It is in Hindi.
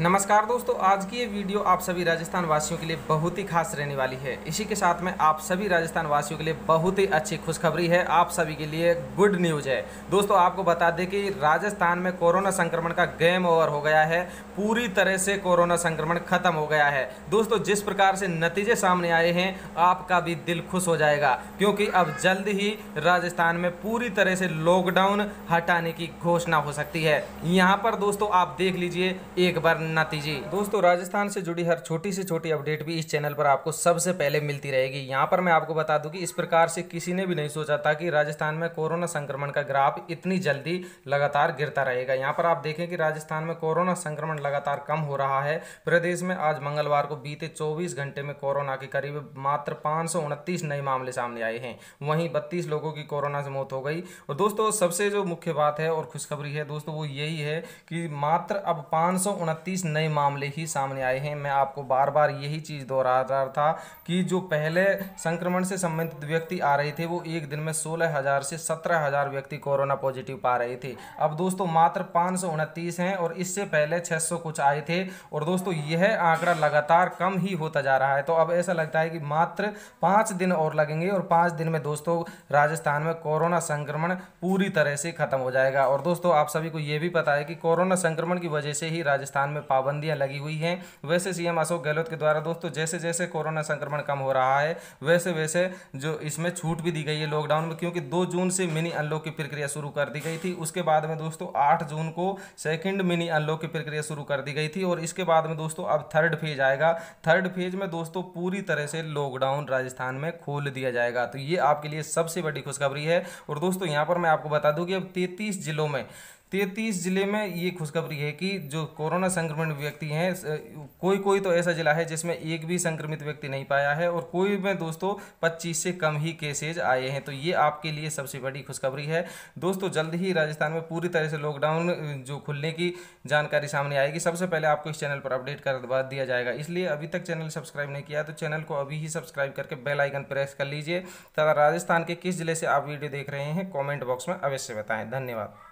नमस्कार दोस्तों, आज की ये वीडियो आप सभी राजस्थान वासियों के लिए बहुत ही खास रहने वाली है। इसी के साथ में आप सभी राजस्थान वासियों के लिए बहुत ही अच्छी खुशखबरी है, आप सभी के लिए गुड न्यूज़ है। दोस्तों आपको बता दें कि राजस्थान में कोरोना संक्रमण का गेम ओवर हो गया है, पूरी तरह से कोरोना संक्रमण खत्म हो गया है। दोस्तों जिस प्रकार से नतीजे सामने आए हैं आपका भी दिल खुश हो जाएगा, क्योंकि अब जल्द ही राजस्थान में पूरी तरह से लॉकडाउन हटाने की घोषणा हो सकती है। यहाँ पर दोस्तों आप देख लीजिए एक बार नतीजे। दोस्तों राजस्थान से जुड़ी हर छोटी से छोटी अपडेट भी इस चैनल पर आपको सबसे पहले मिलती रहेगी। यहाँ पर मैं आपको बता दूं कि इस प्रकार से किसी ने भी नहीं सोचा था कि राजस्थान में कोरोना संक्रमण का ग्राफ इतनी जल्दी लगातार गिरता रहेगा। यहाँ पर आप देखें कि राजस्थान में कोरोना संक्रमण लगातार कम हो रहा है। प्रदेश में आज मंगलवार को बीते 24 घंटे में कोरोना के करीब मात्र 529 नए मामले सामने आए हैं, वहीं 32 लोगों की कोरोना से मौत हो गई। और दोस्तों सबसे जो मुख्य बात है और खुशखबरी है दोस्तों वो यही है कि मात्र अब 529 नए मामले ही सामने आए हैं। मैं आपको बार बार यही चीज दोहरा रहा था कि जो पहले संक्रमण से संबंधित व्यक्ति आ रहे थे वो एक दिन में 16,000 से 17,000 व्यक्ति कोरोना पॉजिटिव पा रहे थे, अब दोस्तों मात्र 529 हैं और इससे पहले 600 कुछ आए थे। और दोस्तों यह आंकड़ा लगातार कम ही होता जा रहा है, तो अब ऐसा लगता है कि मात्र 5 दिन और लगेंगे और 5 दिन में दोस्तों राजस्थान में कोरोना संक्रमण पूरी तरह से खत्म हो जाएगा। और दोस्तों आप सभी को यह भी पता है कि कोरोना संक्रमण की वजह से ही राजस्थान में पाबंदियां लगी हुई हैं। वैसे सीएम अशोक गहलोत के द्वारा दोस्तों जैसे जैसे कोरोना संक्रमण कम हो रहा है वैसे वैसे जो इसमें छूट भी दी गई है लॉकडाउन में, क्योंकि 2 जून से मिनी अनलॉक की प्रक्रिया शुरू कर दी गई थी। उसके बाद में दोस्तों 8 जून को सेकंड मिनी अनलॉक की प्रक्रिया शुरू कर दी गई थी और इसके बाद में दोस्तों अब 3rd फेज आएगा। 3rd फेज में दोस्तों पूरी तरह से लॉकडाउन राजस्थान में खोल दिया जाएगा। तो ये आपके लिए सबसे बड़ी खुशखबरी है। और दोस्तों यहाँ पर मैं आपको बता दूँ कि अब 33 जिले में ये खुशखबरी है कि जो कोरोना संक्रमित व्यक्ति हैं, कोई तो ऐसा जिला है जिसमें एक भी संक्रमित व्यक्ति नहीं पाया है और कोई में दोस्तों 25 से कम ही केसेज आए हैं। तो ये आपके लिए सबसे बड़ी खुशखबरी है। दोस्तों जल्द ही राजस्थान में पूरी तरह से लॉकडाउन जो खुलने की जानकारी सामने आएगी सबसे पहले आपको इस चैनल पर अपडेट करवा दिया जाएगा। इसलिए अभी तक चैनल सब्सक्राइब नहीं किया तो चैनल को अभी ही सब्सक्राइब करके बेल आइकन प्रेस कर लीजिए। तथा राजस्थान के किस जिले से आप वीडियो देख रहे हैं कॉमेंट बॉक्स में अवश्य बताएँ। धन्यवाद।